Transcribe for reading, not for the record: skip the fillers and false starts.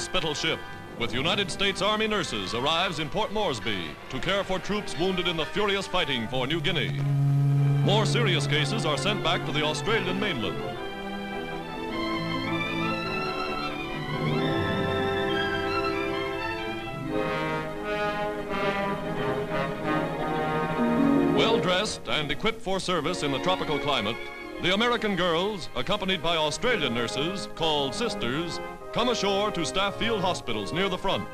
hospital ship with United States Army nurses arrives in Port Moresby to care for troops wounded in the furious fighting for New Guinea. More serious cases are sent back to the Australian mainland. Well-dressed and equipped for service in the tropical climate, the American girls, accompanied by Australian nurses, called sisters, come ashore to staff field hospitals near the front.